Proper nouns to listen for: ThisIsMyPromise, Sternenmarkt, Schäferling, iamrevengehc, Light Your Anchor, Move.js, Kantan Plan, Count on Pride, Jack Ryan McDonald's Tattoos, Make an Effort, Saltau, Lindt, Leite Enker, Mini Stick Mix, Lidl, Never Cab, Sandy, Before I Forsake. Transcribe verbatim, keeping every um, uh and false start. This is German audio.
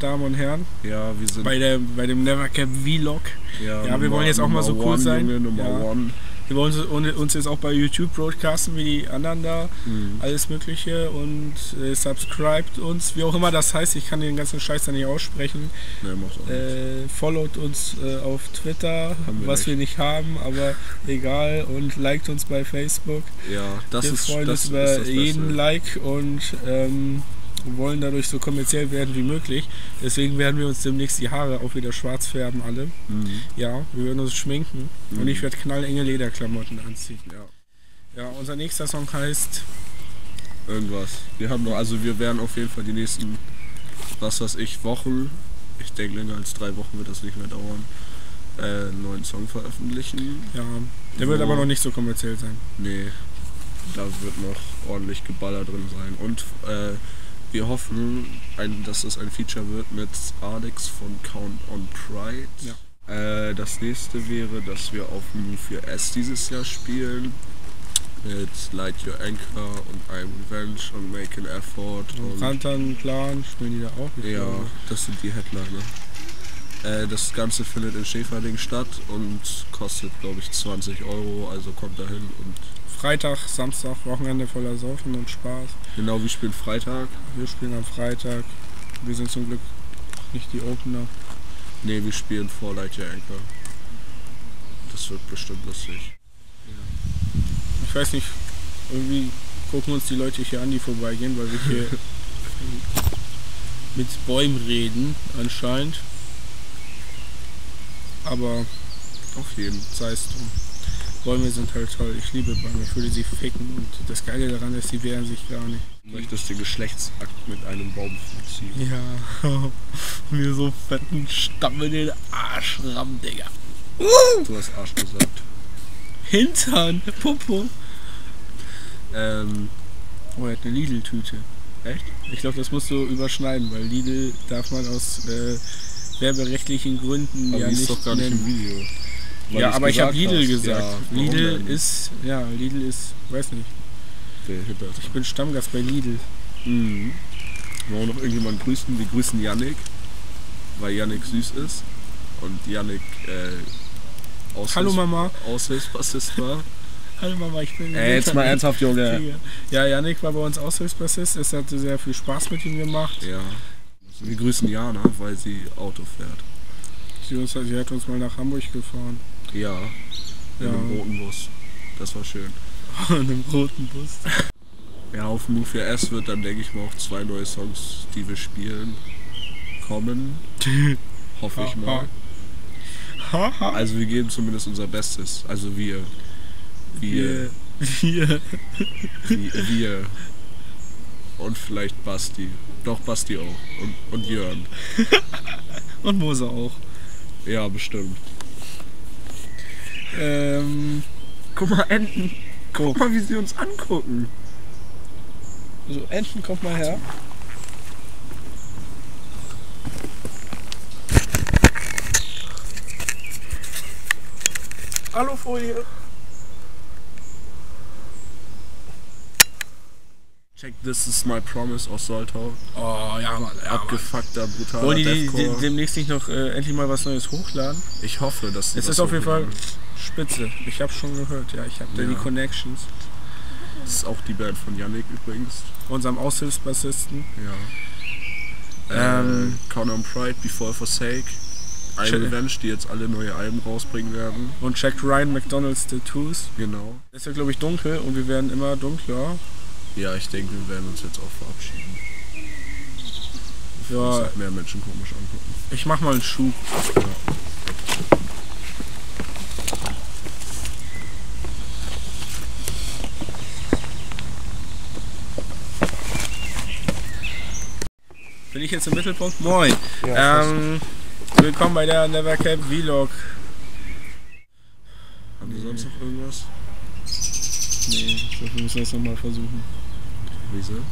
Damen und Herren, ja, wir sind bei, der, bei dem Never Cap V-log. Ja, ja, wir wollen jetzt auch mal so cool sein. Ja. Wir wollen uns jetzt auch bei YouTube broadcasten wie die anderen da, mhm. alles Mögliche, und äh, subscribt uns, wie auch immer das heißt. Ich kann den ganzen Scheiß da nicht aussprechen. Nee, macht auch äh, followt uns äh, auf Twitter, wir was nicht. wir nicht haben, aber egal, und liked uns bei Facebook. Ja, das wir ist, freuen das uns über ist das jeden Like und ähm, wollen dadurch so kommerziell werden wie möglich. Deswegen werden wir uns demnächst die Haare auch wieder schwarz färben alle. Mhm. Ja, wir werden uns schminken mhm. und ich werde knallenge Lederklamotten anziehen. Ja. Ja, unser nächster Song heißt irgendwas. Wir haben noch, also wir werden auf jeden Fall die nächsten, was weiß ich, Wochen, ich denke länger als drei Wochen wird das nicht mehr dauern, äh, einen neuen Song veröffentlichen. Ja, der wird aber noch nicht so kommerziell sein. Nee, da wird noch ordentlich Geballer drin sein. Und äh, wir hoffen, ein, dass es ein Feature wird mit Alex von Count on Pride. Ja. Äh, das nächste wäre, dass wir auf Move.js dieses Jahr spielen. Mit Light Your Anchor und I'm Revenge und Make an Effort. Und Kantan Plan spielen die da auch nicht. Ja, oder? Das sind die Headliner. Äh, das Ganze findet in Schäferling statt und kostet, glaube ich, zwanzig Euro. Also kommt da hin und. Freitag, Samstag, Wochenende voller Saufen und Spaß. Genau, wir spielen Freitag. Wir spielen am Freitag. Wir sind zum Glück nicht die Opener. Ne, wir spielen vor Leite Enker. Das wird bestimmt lustig. Ja. Ich weiß nicht, irgendwie gucken uns die Leute hier an, die vorbeigehen, weil wir hier mit Bäumen reden, anscheinend. Aber auf jeden Fall, sei es drum. Bäume sind halt toll, ich liebe Bäume, ich würde sie ficken, und das Geile daran ist, sie wehren sich gar nicht. Du möchtest den Geschlechtsakt mit einem Baum vollziehen. Ja, mir so fetten Stamm in den Arsch rammen, Digga. Uh! Du hast Arsch gesagt. Hintern, Popo. Ähm. Oh, er hat eine Lidl-Tüte. Echt? Ich glaube, das musst du überschneiden, weil Lidl darf man aus äh, werberechtlichen Gründen. Aber ja, die ist nicht doch gar nennen. Nicht im Video. Weil ja, aber ich habe Lidl hast. gesagt. Ja, Lidl denn? ist, ja, Lidl ist, weiß nicht. Der ich bin Stammgast bei Lidl. Mhm. Wollen wir noch irgendjemanden grüßen? Wir grüßen Yannick, weil Yannick süß ist und Yannick äh, Aushilfs- Hallo Mama. Aushilfsbassist war. Hallo Mama, ich bin... Ey, jetzt mal ernsthaft, Junge. Ja, Yannick war bei uns Aushilfsbassist, es hatte sehr viel Spaß mit ihm gemacht. Ja. Wir grüßen Jana, weil sie Auto fährt. Sie, uns, sie hat uns mal nach Hamburg gefahren. Ja, in ja. einem roten Bus. Das war schön. In einem roten Bus. Ja, auf Move.js wird dann, denke ich mal, auch zwei neue Songs, die wir spielen, kommen. Hoffe ich mal. Also wir geben zumindest unser Bestes. Also wir. Wir. Wir. Wir. wir. Und vielleicht Basti. Doch, Basti auch. Und, und Jörn. Und Mose auch. Ja, bestimmt. Ähm, guck mal, Enten. Guck mal, wie sie uns angucken. So, also, Enten, kommt mal her. Alufolie. Check ThisIsMyPromise aus Saltau. Oh ja, Mann. Ja, abgefuckter, brutaler. Wollen die, die demnächst nicht noch äh, endlich mal was Neues hochladen? Ich hoffe, dass das. Es ist auf jeden Fall spitze. Ich habe schon gehört, ja. Ich habe ja. da die Connections. Das ist auch die Band von Yannick übrigens. Unserem Aushilfsbassisten. Ja. Ähm, Count on Pride, Before I Forsake. I Revenge, die jetzt alle neue Alben rausbringen werden. Und Jack Ryan McDonald's Tattoos. Genau. Es ist ja, glaube ich, dunkel und wir werden immer dunkler. Ja, ich denke, wir werden uns jetzt auch verabschieden. Ich ja. muss halt mehr Menschen komisch angucken. Ich mach mal einen Schub. Ja. Bin ich jetzt im Mittelpunkt? Moin! Ja, ähm, willkommen bei der Never Cap V-log. Haben wir sonst noch irgendwas? Nee, ich glaube, wir müssen das nochmal versuchen. Wieso?